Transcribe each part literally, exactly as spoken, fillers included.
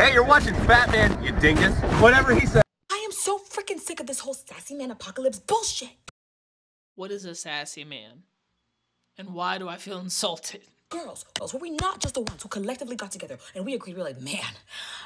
Hey, you're watching Fat Man, you dingus. Whatever he said. I am so freaking sick of this whole sassy man apocalypse bullshit. What is a sassy man? And why do I feel insulted? Girls, girls, were we not just the ones who collectively got together and we agreed, we were like, man,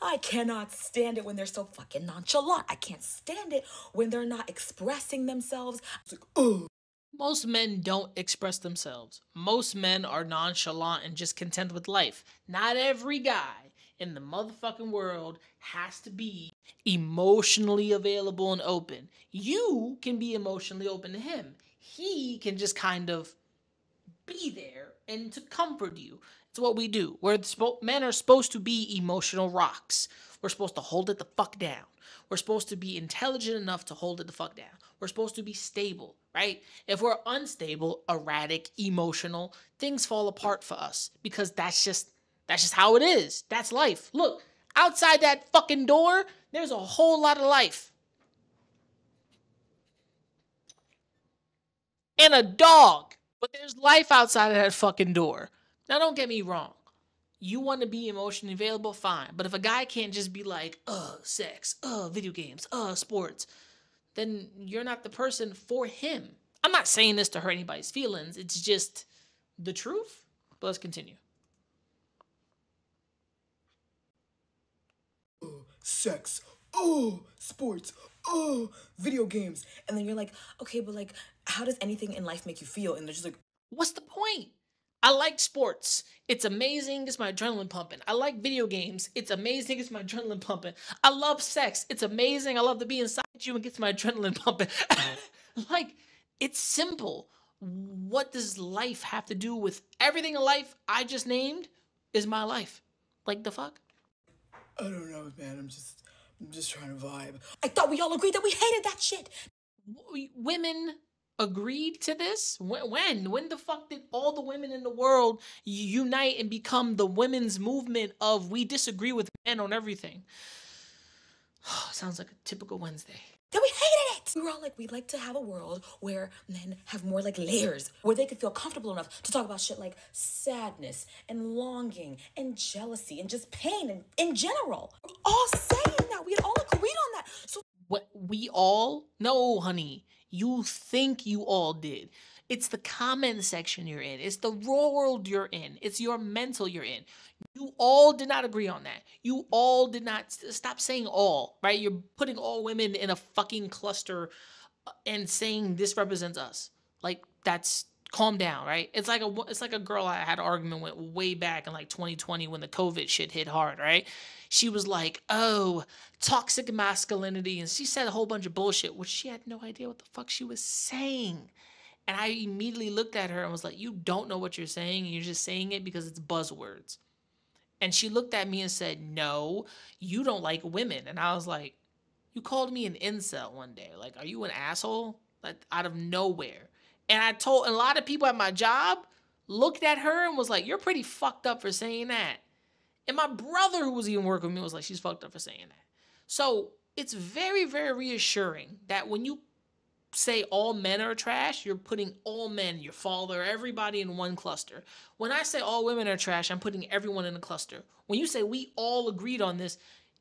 I cannot stand it when they're so fucking nonchalant. I can't stand it when they're not expressing themselves. It's like, ugh. Most men don't express themselves. Most men are nonchalant and just content with life. Not every guy in the motherfucking world has to be emotionally available and open. You can be emotionally open to him. He can just kind of be there and to comfort you. It's what we do. We're men are supposed to be emotional rocks. We're supposed to hold it the fuck down. We're supposed to be intelligent enough to hold it the fuck down. We're supposed to be stable, right? If we're unstable, erratic, emotional, things fall apart for us because that's just that's just how it is. That's life. Look, outside that fucking door, there's a whole lot of life. And a dog. But there's life outside of that fucking door. Now, don't get me wrong. You want to be emotionally available, fine. But if a guy can't just be like, uh, sex, uh, video games, uh, sports, then you're not the person for him. I'm not saying this to hurt anybody's feelings. It's just the truth. But let's continue. Oh, sex. Oh, sports. Oh, video games. And then you're like, okay, but like, how does anything in life make you feel? And they're just like, what's the point? I like sports. It's amazing. It's my adrenaline pumping. I like video games. It's amazing. It's my adrenaline pumping. I love sex. It's amazing. I love to be inside you and gets my adrenaline pumping. Like, it's simple. What does life have to do with everything in life I just named is my life? Like, the fuck? I don't know, man. I'm just, I'm just trying to vibe. I thought we all agreed that we hated that shit. W- women... agreed to this? When, when? When the fuck did all the women in the world unite and become the women's movement of we disagree with men on everything? Oh, sounds like a typical Wednesday. Then we hated it! We were all like, we'd like to have a world where men have more like layers, where they could feel comfortable enough to talk about shit like sadness and longing and jealousy and just pain and, in general. We're all saying that. We had all agreed on that. So what, we all? No, honey. You think you all did. It's the comment section you're in. It's the raw world you're in. It's your mental you're in. You all did not agree on that. You all did not. Stop saying all, right? You're putting all women in a fucking cluster and saying this represents us. Like, that's, calm down, right? It's like a, it's like a girl I had an argument with way back in like twenty twenty when the COVID shit hit hard, right? She was like, oh, toxic masculinity. And she said a whole bunch of bullshit, which she had no idea what the fuck she was saying. And I immediately looked at her and was like, you don't know what you're saying. You're just saying it because it's buzzwords. And she looked at me and said, no, you don't like women. And I was like, you called me an incel one day. Like, are you an asshole? Like, out of nowhere. And I told, and a lot of people at my job looked at her and was like, you're pretty fucked up for saying that. And my brother, who was even working with me, was like, she's fucked up for saying that. So it's very, very reassuring that when you say all men are trash, you're putting all men, your father, everybody in one cluster. When I say all women are trash, I'm putting everyone in a cluster. When you say we all agreed on this,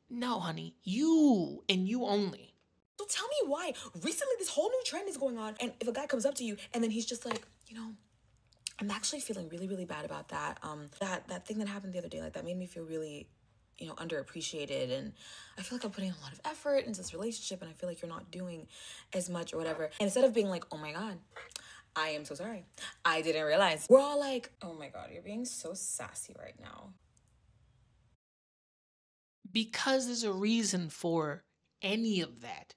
no, honey, you and you only. So tell me why. Recently, this whole new trend is going on. And if a guy comes up to you and then he's just like, you know, I'm actually feeling really, really bad about that. Um, that, that thing that happened the other day, like that made me feel really, you know, underappreciated. And I feel like I'm putting a lot of effort into this relationship and I feel like you're not doing as much or whatever. And instead of being like, oh my God, I am so sorry. I didn't realize. We're all like, oh my God, you're being so sassy right now. Because there's a reason for any of that.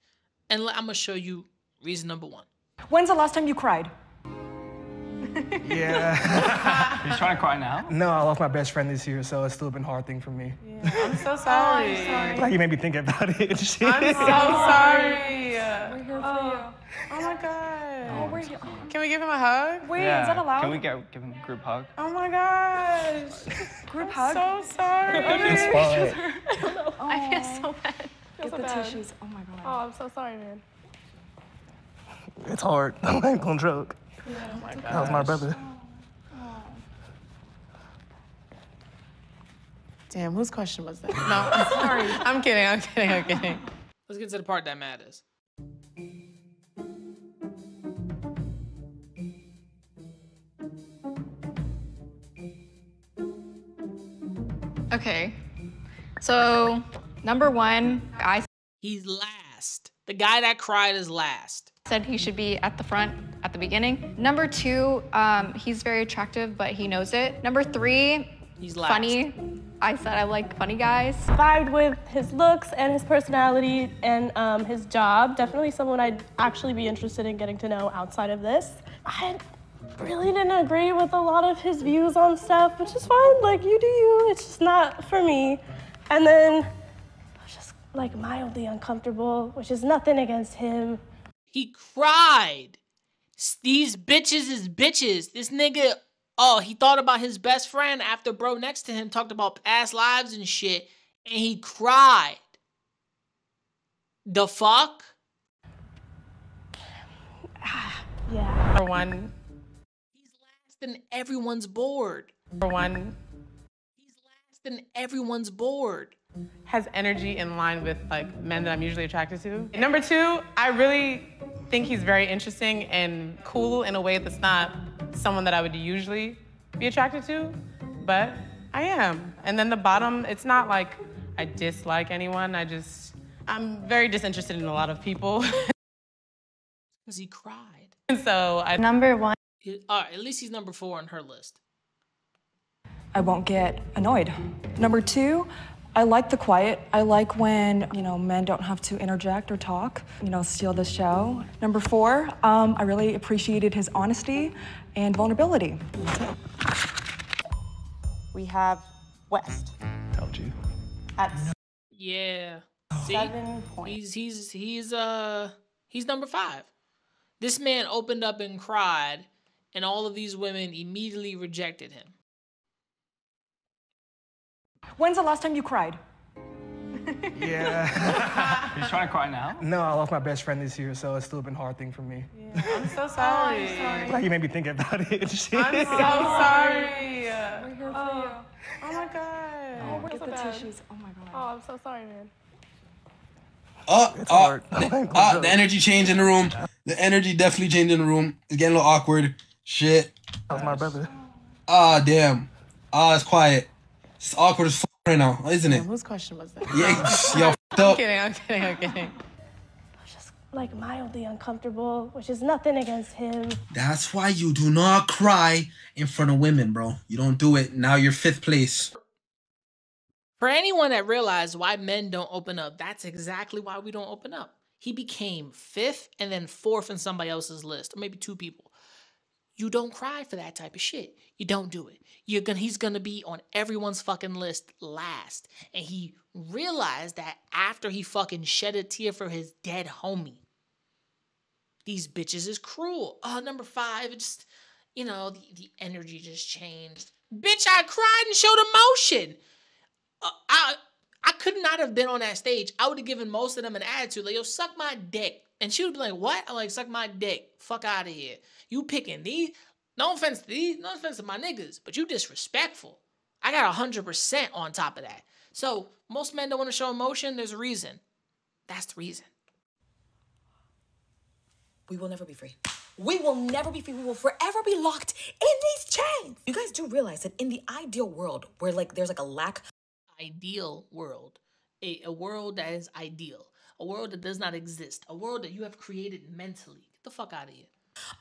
And I'm gonna show you reason number one. When's the last time you cried? Yeah. You trying to cry now? No, I lost my best friend this year, so it's still been a hard thing for me. Yeah. I'm so sorry. Oh, I'm sorry. Like, you made me think about it. I'm so sorry. We're here for oh. you. Oh my God. No, oh, we're so can we give him a hug? Wait, yeah. Is that allowed? Can we get, give him a group hug? Oh my gosh. Group I'm hug? I'm so sorry. It's fine. I, oh. I feel so bad. Get so the bad. Tissues. Oh my God. Oh, I'm so sorry, man. It's hard. I'm not gonna joke. Yeah. Oh my gosh. That was my brother. Oh. Oh. Damn, whose question was that? No, I'm sorry. I'm kidding, I'm kidding, I'm kidding. Let's get to the part that matters. Okay, so number one, I... He's last. The guy that cried is last. Said he should be at the front at the beginning. Number two, um, he's very attractive, but he knows it. Number three, he's last. Funny. I said I like funny guys. Vibed with his looks and his personality and um, his job. Definitely someone I'd actually be interested in getting to know outside of this. I really didn't agree with a lot of his views on stuff, which is fine. Like, you do you. It's just not for me. And then I was just like mildly uncomfortable, which is nothing against him. He cried. These bitches is bitches. This nigga, oh, he thought about his best friend after bro next to him talked about past lives and shit, and he cried. The fuck? Yeah. Number one. He's last and everyone's bored. Number one. He's last and everyone's bored. Has energy in line with like men that I'm usually attracted to. Number two, I really think he's very interesting and cool in a way that's not someone that I would usually be attracted to, but I am. And then the bottom, it's not like I dislike anyone. I just, I'm very disinterested in a lot of people. Because he cried. And so I- Number one. He, all right, at least he's number four on her list. I won't get annoyed. Number two, I like the quiet. I like when, you know, men don't have to interject or talk, you know, steal the show. Number four, um, I really appreciated his honesty and vulnerability. We have West. Told you. At yeah. Seven See, points. He's, he's, he's, uh, he's number five. This man opened up and cried, and all of these women immediately rejected him. When's the last time you cried? Yeah. You trying to cry now? No, I lost my best friend this year, so it's still been a hard thing for me. Yeah. I'm so sorry. Oh, I'm sorry. Like, you made me think about it. I'm so sorry. We're here for oh. you. Oh my god. Oh, where's the bad. tissues? Oh my god. Oh, I'm so sorry, man. Oh, it's oh, hard. The, oh, the energy changed in the room. The energy definitely changed in the room. It's getting a little awkward. Shit. That was my brother. Ah, oh, damn. Ah, oh, it's quiet. It's awkward as fuck right now, isn't it? Yeah, whose question was that? Yeah, y'all fucked up. I'm kidding, I'm kidding, I'm kidding. I was just like mildly uncomfortable, which is nothing against him. That's why you do not cry in front of women, bro. You don't do it. Now you're fifth place. For anyone that realized why men don't open up, that's exactly why we don't open up. He became fifth and then fourth in somebody else's list, or maybe two people. You don't cry for that type of shit. You don't do it. You're gonna, he's gonna be on everyone's fucking list last. And he realized that after he fucking shed a tear for his dead homie. These bitches is cruel. Oh, number five, it's just, you know, the, the energy just changed. Bitch, I cried and showed emotion. Uh, I, I could not have been on that stage. I would have given most of them an attitude. Like, yo, suck my dick. And she would be like, what? I'm like, suck my dick. Fuck out of here. You picking these. No offense to these. No offense to my niggas. But you disrespectful. I got one hundred percent on top of that. So most men don't want to show emotion. There's a reason. That's the reason. We will never be free. We will never be free. We will forever be locked in these chains. You guys do realize that in the ideal world where like there's like a lack. Ideal world. A, a world that is ideal. A world that does not exist. A world that you have created mentally. Get the fuck out of here.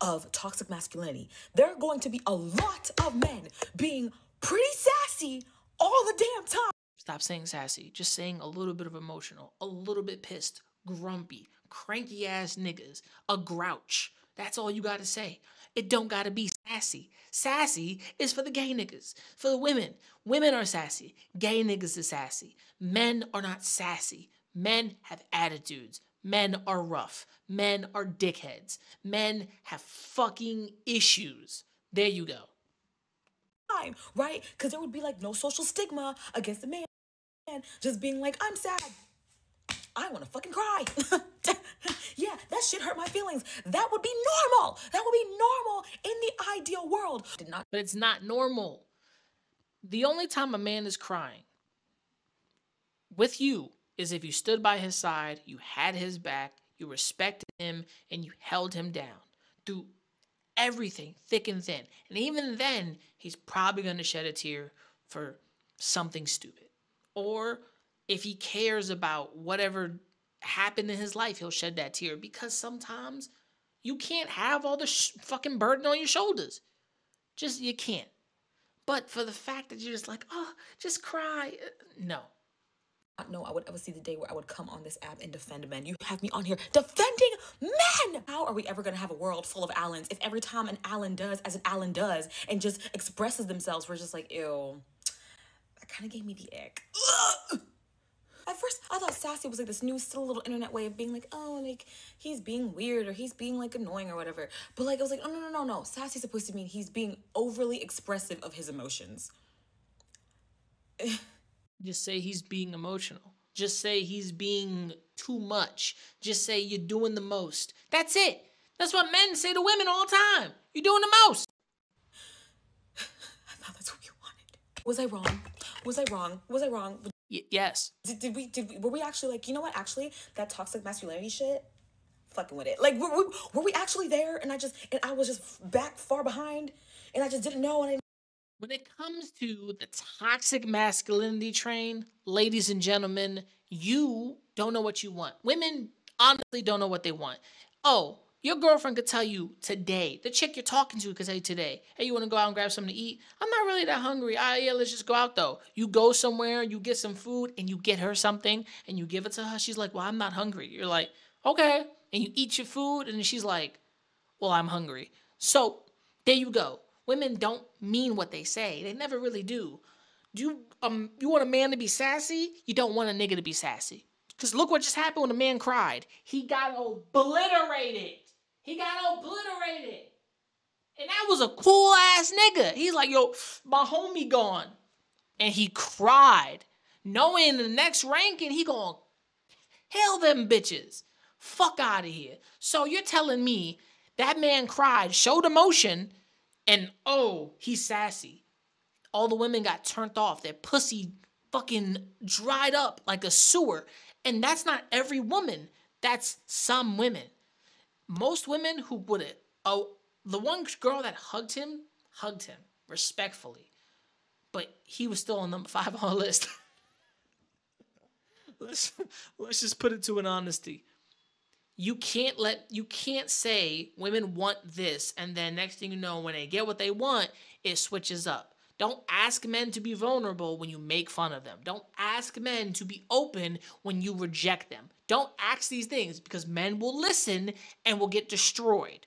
Of toxic masculinity. There are going to be a lot of men being pretty sassy all the damn time. Stop saying sassy. Just saying a little bit of emotional. A little bit pissed. Grumpy. Cranky ass niggas. A grouch. That's all you gotta say. It don't gotta be sassy. Sassy is for the gay niggas. For the women. Women are sassy. Gay niggas is sassy. Men are not sassy. Men have attitudes. Men are rough. Men are dickheads. Men have fucking issues. There you go. Time, right? Because there would be like no social stigma against a man just being like, I'm sad. I want to fucking cry. Yeah, that shit hurt my feelings. That would be normal. That would be normal in the ideal world. Did not. But it's not normal. The only time a man is crying with you is if you stood by his side, you had his back, you respected him, and you held him down through everything, thick and thin. And even then, he's probably going to shed a tear for something stupid. Or if he cares about whatever happened in his life, he'll shed that tear, because sometimes you can't have all the sh fucking burden on your shoulders. Just, you can't. But for the fact that you're just like, oh, just cry. No. No, I would ever see the day where I would come on this app and defend men. You have me on here defending men! How are we ever going to have a world full of Allens if every time an Allen does as an Allen does and just expresses themselves, we're just like, ew, that kind of gave me the ick. Ugh! At first, I thought sassy was like this new, still little internet way of being like, oh, like, he's being weird or he's being, like, annoying or whatever. But, like, I was like, oh, no, no, no, no. Sassy's supposed to mean he's being overly expressive of his emotions. Just say he's being emotional. Just say he's being too much. Just say you're doing the most. That's it. That's what men say to women all the time. You're doing the most. I thought that's what you wanted. Was I wrong? Was I wrong? Was I wrong? Y yes. Did, did we, did we, were we actually like, you know what, actually, that toxic masculinity shit, fucking with it. Like, were, were, were we actually there? And I just, and I was just back far behind and I just didn't know. And I When it comes to the toxic masculinity train, ladies and gentlemen, you don't know what you want. Women honestly don't know what they want. Oh, your girlfriend could tell you today. The chick you're talking to could tell you today, hey, you want to go out and grab something to eat? I'm not really that hungry. All right, yeah, let's just go out, though. You go somewhere, you get some food, and you get her something, and you give it to her. She's like, well, I'm not hungry. You're like, okay. And you eat your food, and she's like, well, I'm hungry. So there you go. Women don't mean what they say. They never really do. Do you, um, you want a man to be sassy? You don't want a nigga to be sassy. Because look what just happened when a man cried. He got obliterated. He got obliterated. And that was a cool-ass nigga. He's like, yo, my homie gone. And he cried. Knowing the next ranking, he gonna kill them bitches. Fuck out of here. So you're telling me that man cried, showed emotion, and oh, he's sassy. All the women got turned off. Their pussy fucking dried up like a sewer. And that's not every woman. That's some women. Most women who wouldn't. Oh, the one girl that hugged him, hugged him respectfully. But he was still on number five on our list. let's, let's just put it to an honesty. You can't let, you can't say women want this and then next thing you know, when they get what they want, it switches up. Don't ask men to be vulnerable when you make fun of them. Don't ask men to be open when you reject them. Don't ask these things because men will listen and will get destroyed.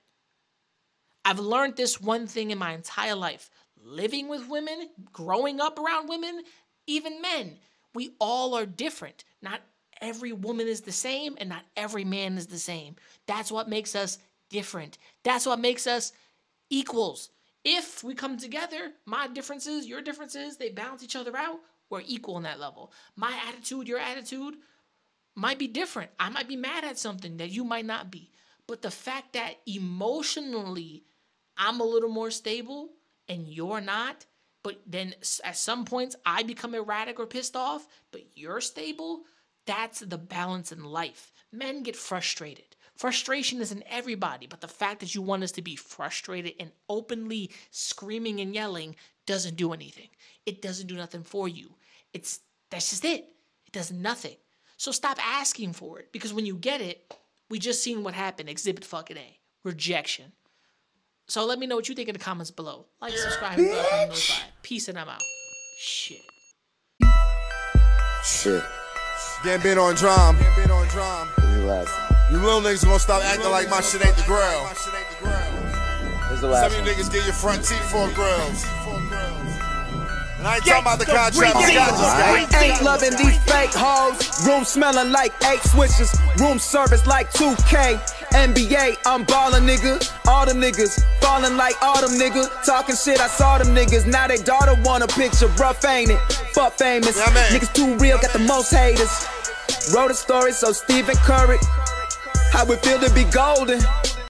I've learned this one thing in my entire life. Living with women, growing up around women, even men, we all are different. Not every woman is the same and not every man is the same. That's what makes us different. That's what makes us equals. If we come together, my differences, your differences, they balance each other out. We're equal on that level. My attitude, your attitude might be different. I might be mad at something that you might not be. But the fact that emotionally I'm a little more stable and you're not, but then at some points I become erratic or pissed off, but you're stable, that's the balance in life. Men get frustrated. Frustration is in everybody, but the fact that you want us to be frustrated and openly screaming and yelling doesn't do anything. It doesn't do nothing for you. It's, that's just it. It does nothing. So stop asking for it, because when you get it, we just seen what happened. Exhibit fucking A. Rejection. So let me know what you think in the comments below. Like, subscribe, and bell notified. Peace, and I'm out. Shit. Shit. Getting bit on drum. Getting bit on drum. You little niggas gonna stop acting like my shit ain't the grill. Some of you niggas get your front teeth for grills. And I ain't talking about the contract. I ain't loving these fake hoes. Room smelling like eight switches. Room service like two K. N B A, I'm ballin', nigga. All them niggas falling like autumn, nigga. Talking shit, I saw them niggas. Now they daughter want a picture. Rough, ain't it? Fuck famous. Yeah, niggas too real, yeah, got the most haters. Wrote a story, so Stephen Curry. How it feel to be golden?